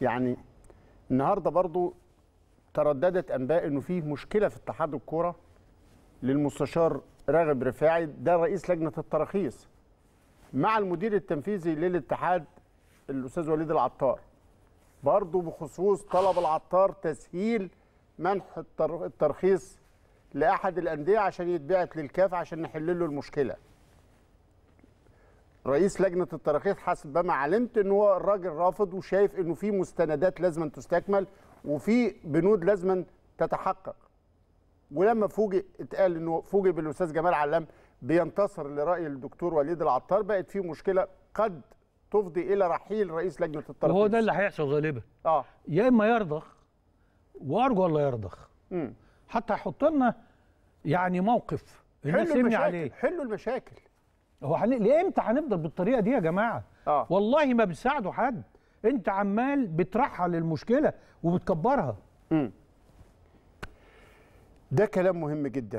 يعني النهارده برضو ترددت انباء انه فيه مشكله في اتحاد الكرة للمستشار راغب رفاعي، ده رئيس لجنه التراخيص، مع المدير التنفيذي للاتحاد الاستاذ وليد العطار، برضو بخصوص طلب العطار تسهيل منح الترخيص لاحد الانديه عشان يتبعت للكاف عشان نحل له المشكله. رئيس لجنه التراخيص حسب ما علمت ان هو الراجل رافض وشايف انه في مستندات لازم تستكمل وفي بنود لازم تتحقق. ولما فوجئ اتقال انه فوجئ بالاستاذ جمال علام بينتصر لراي الدكتور وليد العطار، بقت في مشكله قد تفضي الى رحيل رئيس لجنه التراخيص. وهو ده اللي هيحصل غالبا. يا اما يرضخ، وارجو الله يرضخ. حتى يحط لنا يعني موقف الناس يمني عليه. حلوا المشاكل. هو ليه امتى هنفضل بالطريقه دي يا جماعه؟ والله ما بتساعدوا حد، انت عمال بترحل المشكله وبتكبرها. ده كلام مهم جدا.